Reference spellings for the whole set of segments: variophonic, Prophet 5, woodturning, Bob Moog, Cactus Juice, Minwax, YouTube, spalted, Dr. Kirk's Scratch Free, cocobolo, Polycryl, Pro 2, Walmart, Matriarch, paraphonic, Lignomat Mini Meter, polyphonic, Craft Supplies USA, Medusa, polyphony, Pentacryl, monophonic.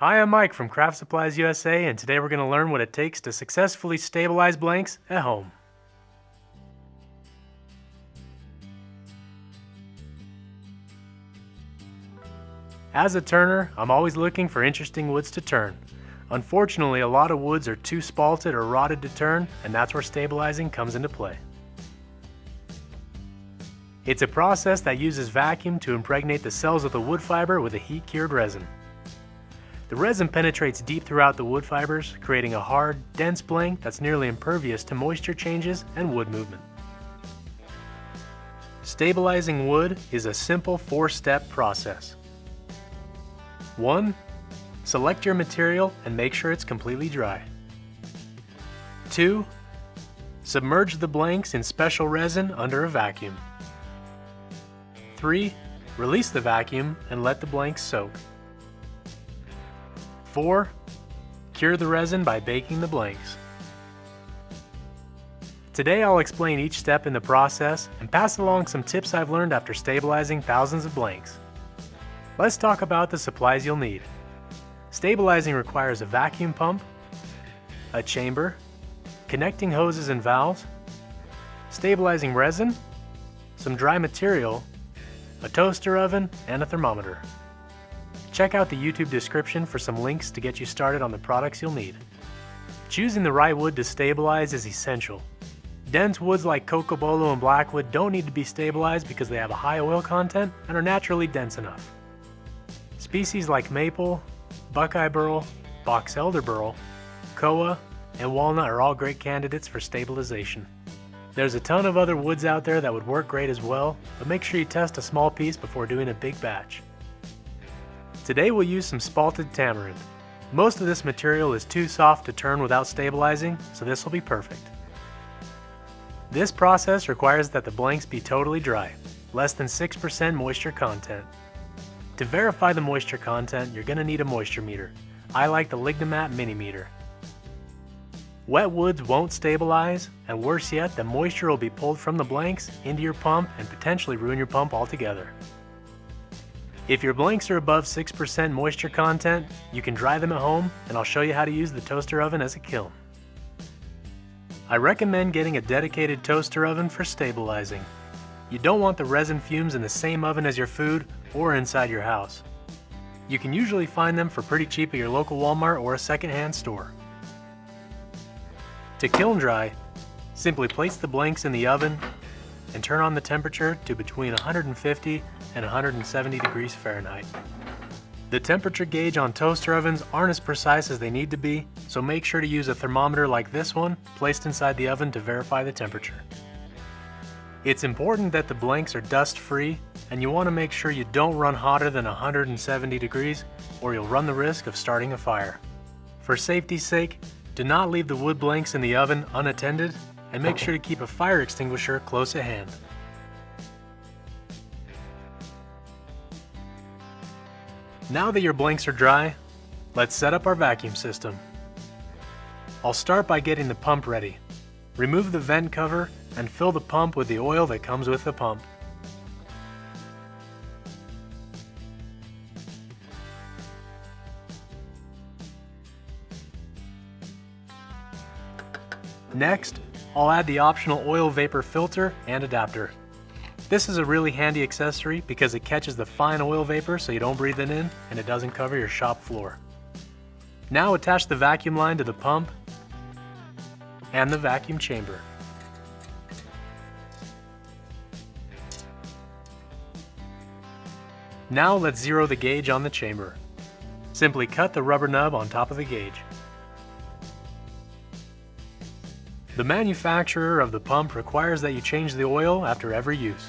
Hi, I'm Mike from Craft Supplies USA, and today we're going to learn what it takes to successfully stabilize blanks at home. As a turner, I'm always looking for interesting woods to turn. Unfortunately, a lot of woods are too spalted or rotted to turn, and that's where stabilizing comes into play. It's a process that uses vacuum to impregnate the cells of the wood fiber with a heat-cured resin. The resin penetrates deep throughout the wood fibers, creating a hard, dense blank that's nearly impervious to moisture changes and wood movement. Stabilizing wood is a simple four-step process. 1. Select your material and make sure it's completely dry. 2. Submerge the blanks in special resin under a vacuum. 3. Release the vacuum and let the blanks soak. 4. Cure the resin by baking the blanks. Today I'll explain each step in the process and pass along some tips I've learned after stabilizing thousands of blanks. Let's talk about the supplies you'll need. Stabilizing requires a vacuum pump, a chamber, connecting hoses and valves, stabilizing resin, some dry material, a toaster oven, and a thermometer. Check out the YouTube description for some links to get you started on the products you'll need. Choosing the right wood to stabilize is essential. Dense woods like cocobolo and blackwood don't need to be stabilized because they have a high oil content and are naturally dense enough. Species like maple, buckeye burl, box elder burl, koa, and walnut are all great candidates for stabilization. There's a ton of other woods out there that would work great as well, but make sure you test a small piece before doing a big batch. Today we'll use some spalted tamarind. Most of this material is too soft to turn without stabilizing, so this will be perfect. This process requires that the blanks be totally dry, less than 6% moisture content. To verify the moisture content, you're going to need a moisture meter. I like the Lignomat Mini Meter. Wet woods won't stabilize, and worse yet, the moisture will be pulled from the blanks into your pump and potentially ruin your pump altogether. If your blanks are above 6% moisture content, you can dry them at home, and I'll show you how to use the toaster oven as a kiln. I recommend getting a dedicated toaster oven for stabilizing. You don't want the resin fumes in the same oven as your food or inside your house. You can usually find them for pretty cheap at your local Walmart or a secondhand store. To kiln dry, simply place the blanks in the oven and turn on the temperature to between 150 and 170 degrees Fahrenheit. The temperature gauge on toaster ovens aren't as precise as they need to be, so make sure to use a thermometer like this one placed inside the oven to verify the temperature. It's important that the blanks are dust-free, and you want to make sure you don't run hotter than 170 degrees or you'll run the risk of starting a fire. For safety's sake, do not leave the wood blanks in the oven unattended, and make sure to keep a fire extinguisher close at hand. Now that your blanks are dry, let's set up our vacuum system. I'll start by getting the pump ready. Remove the vent cover and fill the pump with the oil that comes with the pump. Next, I'll add the optional oil vapor filter and adapter. This is a really handy accessory because it catches the fine oil vapor so you don't breathe it in, and it doesn't cover your shop floor. Now attach the vacuum line to the pump and the vacuum chamber. Now let's zero the gauge on the chamber. Simply cut the rubber nub on top of the gauge. The manufacturer of the pump requires that you change the oil after every use.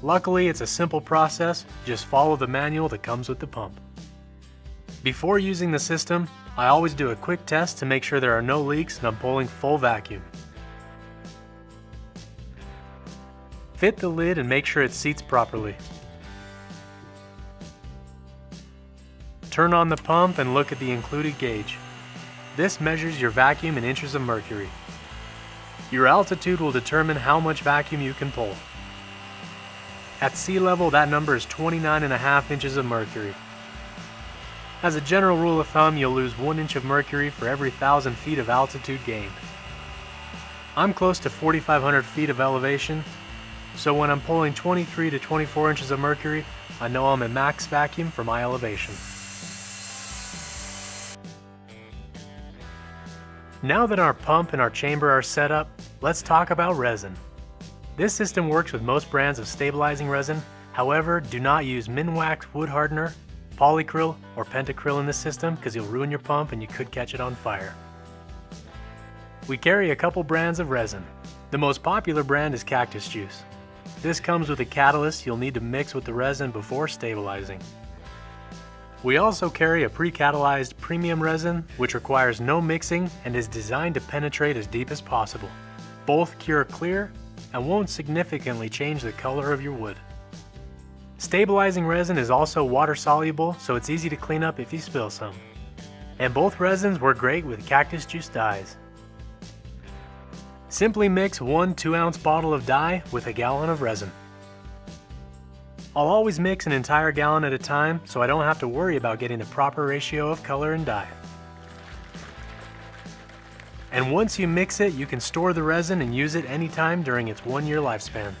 Luckily, it's a simple process, just follow the manual that comes with the pump. Before using the system, I always do a quick test to make sure there are no leaks and I'm pulling full vacuum. Fit the lid and make sure it seats properly. Turn on the pump and look at the included gauge. This measures your vacuum in inches of mercury. Your altitude will determine how much vacuum you can pull. At sea level, that number is 29.5 inches of mercury. As a general rule of thumb, you'll lose 1 inch of mercury for every 1,000 feet of altitude gained. I'm close to 4,500 feet of elevation, so when I'm pulling 23 to 24 inches of mercury, I know I'm in max vacuum for my elevation. Now that our pump and our chamber are set up, let's talk about resin. This system works with most brands of stabilizing resin. However, do not use Minwax wood hardener, polycryl, or pentacryl in this system because you'll ruin your pump and you could catch it on fire. We carry a couple brands of resin. The most popular brand is Cactus Juice. This comes with a catalyst you'll need to mix with the resin before stabilizing. We also carry a pre-catalyzed premium resin, which requires no mixing and is designed to penetrate as deep as possible. Both cure clear and won't significantly change the color of your wood. Stabilizing resin is also water-soluble, so it's easy to clean up if you spill some. And both resins work great with Cactus Juice dyes. Simply mix 1 2-ounce bottle of dye with a gallon of resin. I'll always mix an entire gallon at a time so I don't have to worry about getting the proper ratio of color and dye. And once you mix it, you can store the resin and use it anytime during its 1-year lifespan.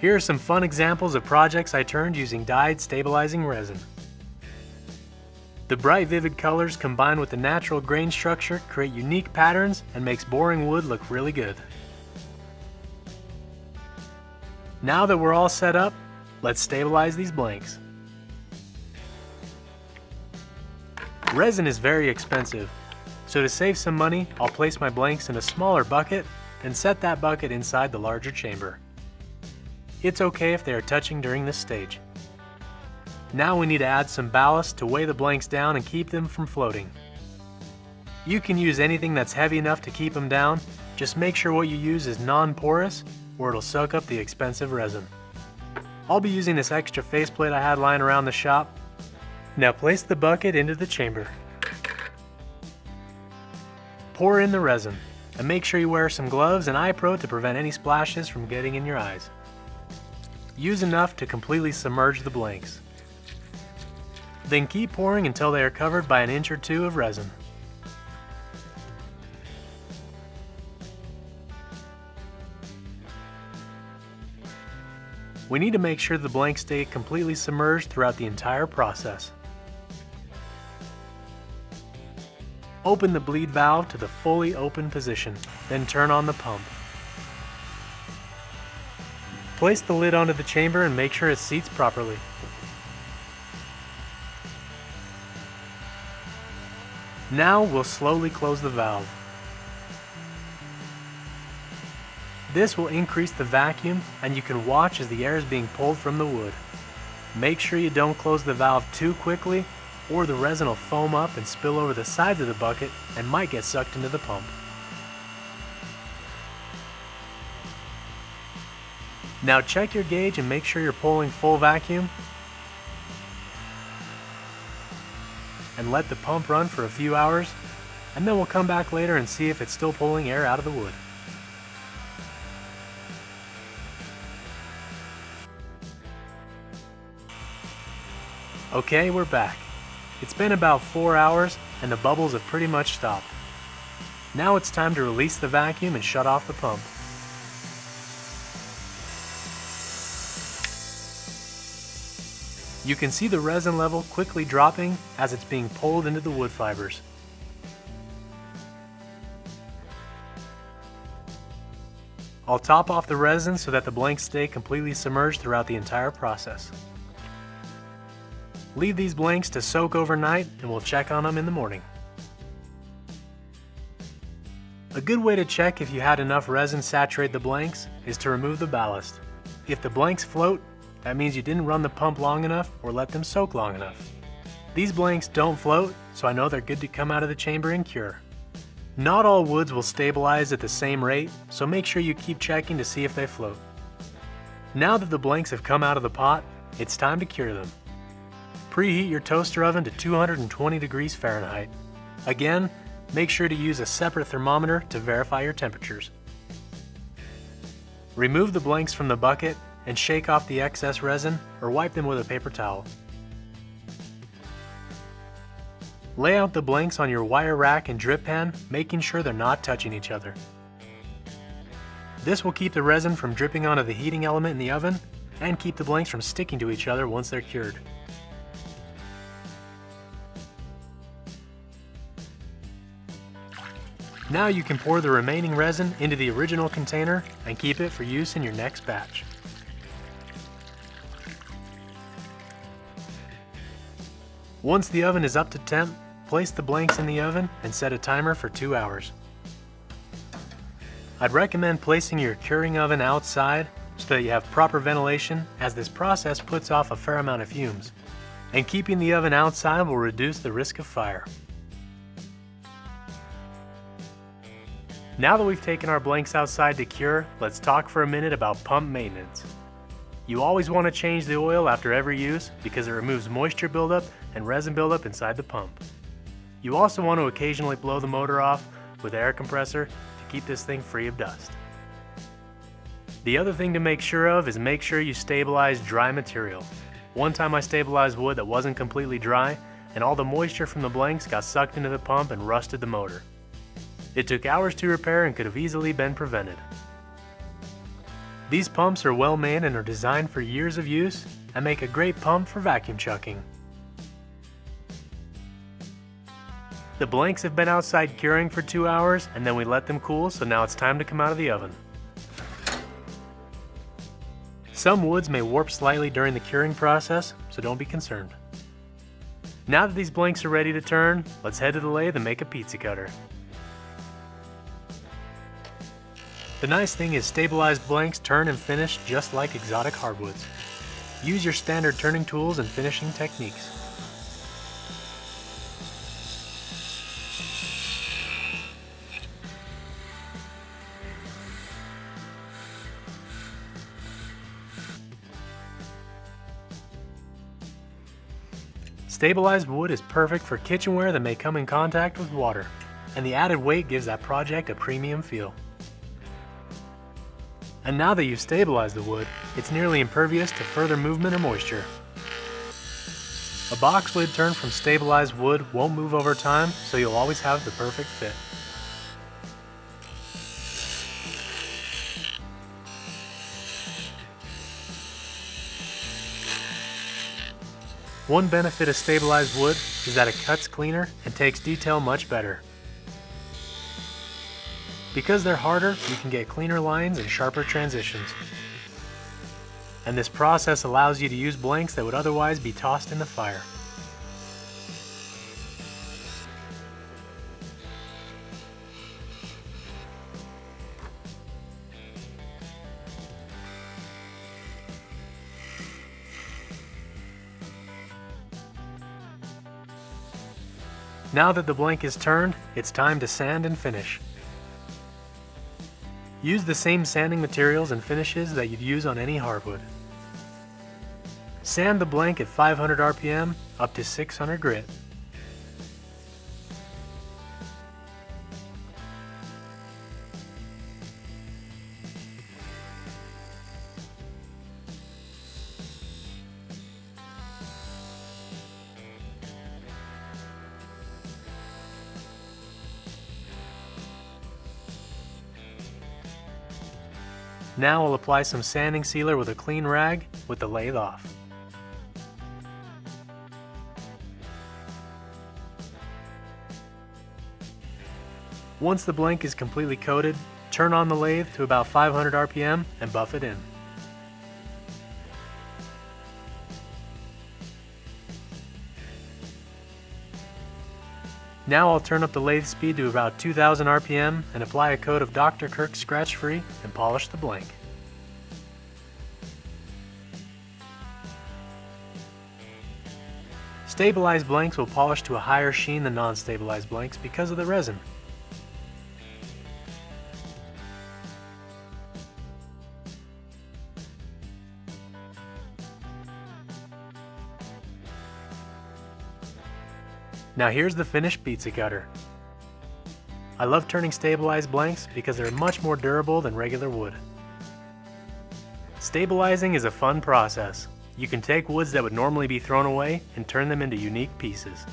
Here are some fun examples of projects I turned using dyed stabilizing resin. The bright vivid colors combined with the natural grain structure create unique patterns and makes boring wood look really good. Now that we're all set up, let's stabilize these blanks. Resin is very expensive, so to save some money, I'll place my blanks in a smaller bucket and set that bucket inside the larger chamber. It's okay if they are touching during this stage. Now we need to add some ballast to weigh the blanks down and keep them from floating. You can use anything that's heavy enough to keep them down, just make sure what you use is non-porous or it'll soak up the expensive resin. I'll be using this extra faceplate I had lying around the shop. Now place the bucket into the chamber. Pour in the resin, and make sure you wear some gloves and eye pro to prevent any splashes from getting in your eyes. Use enough to completely submerge the blanks. Then keep pouring until they are covered by 1 inch or 2 of resin. We need to make sure the blanks stay completely submerged throughout the entire process. Open the bleed valve to the fully open position, then turn on the pump. Place the lid onto the chamber and make sure it seats properly. Now we'll slowly close the valve. This will increase the vacuum and you can watch as the air is being pulled from the wood. Make sure you don't close the valve too quickly or the resin will foam up and spill over the sides of the bucket and might get sucked into the pump. Now check your gauge and make sure you're pulling full vacuum and let the pump run for a few hours, and then we'll come back later and see if it's still pulling air out of the wood. Okay, we're back. It's been about 4 hours and the bubbles have pretty much stopped. Now it's time to release the vacuum and shut off the pump. You can see the resin level quickly dropping as it's being pulled into the wood fibers. I'll top off the resin so that the blanks stay completely submerged throughout the entire process. Leave these blanks to soak overnight and we'll check on them in the morning. A good way to check if you had enough resin saturate the blanks is to remove the ballast. If the blanks float, that means you didn't run the pump long enough or let them soak long enough. These blanks don't float, so I know they're good to come out of the chamber and cure. Not all woods will stabilize at the same rate, so make sure you keep checking to see if they float. Now that the blanks have come out of the pot, it's time to cure them. Preheat your toaster oven to 220 degrees Fahrenheit. Again, make sure to use a separate thermometer to verify your temperatures. Remove the blanks from the bucket and shake off the excess resin or wipe them with a paper towel. Lay out the blanks on your wire rack and drip pen, making sure they're not touching each other. This will keep the resin from dripping onto the heating element in the oven and keep the blanks from sticking to each other once they're cured. Now you can pour the remaining resin into the original container and keep it for use in your next batch. Once the oven is up to temp, place the blanks in the oven and set a timer for 2 hours. I'd recommend placing your curing oven outside so that you have proper ventilation, as this process puts off a fair amount of fumes, and keeping the oven outside will reduce the risk of fire. Now that we've taken our blanks outside to cure, let's talk for a minute about pump maintenance. You always want to change the oil after every use because it removes moisture buildup and resin buildup inside the pump. You also want to occasionally blow the motor off with an air compressor to keep this thing free of dust. The other thing to make sure of is make sure you stabilize dry material. One time I stabilized wood that wasn't completely dry, and all the moisture from the blanks got sucked into the pump and rusted the motor. It took hours to repair and could have easily been prevented. These pumps are well made and are designed for years of use and make a great pump for vacuum chucking. The blanks have been outside curing for 2 hours, and then we let them cool, so now it's time to come out of the oven. Some woods may warp slightly during the curing process, so don't be concerned. Now that these blanks are ready to turn, let's head to the lathe and make a pizza cutter. The nice thing is stabilized blanks turn and finish just like exotic hardwoods. Use your standard turning tools and finishing techniques. Stabilized wood is perfect for kitchenware that may come in contact with water, and the added weight gives that project a premium feel. And now that you've stabilized the wood, it's nearly impervious to further movement or moisture. A box lid turned from stabilized wood won't move over time, so you'll always have the perfect fit. One benefit of stabilized wood is that it cuts cleaner and takes detail much better. Because they're harder, you can get cleaner lines and sharper transitions. And this process allows you to use blanks that would otherwise be tossed in the fire. Now that the blank is turned, it's time to sand and finish. Use the same sanding materials and finishes that you'd use on any hardwood. Sand the blank at 500 RPM up to 600 grit. Now we'll apply some sanding sealer with a clean rag with the lathe off. Once the blank is completely coated, turn on the lathe to about 500 RPM and buff it in. Now I'll turn up the lathe speed to about 2,000 RPM and apply a coat of Dr. Kirk's Scratch Free and polish the blank. Stabilized blanks will polish to a higher sheen than non-stabilized blanks because of the resin. Now here's the finished pizza cutter. I love turning stabilized blanks because they're much more durable than regular wood. Stabilizing is a fun process. You can take woods that would normally be thrown away and turn them into unique pieces.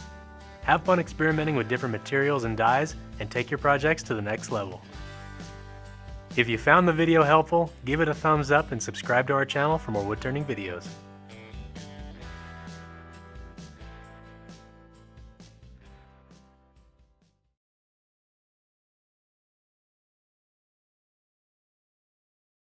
Have fun experimenting with different materials and dyes and take your projects to the next level. If you found the video helpful, give it a thumbs up and subscribe to our channel for more wood turning videos.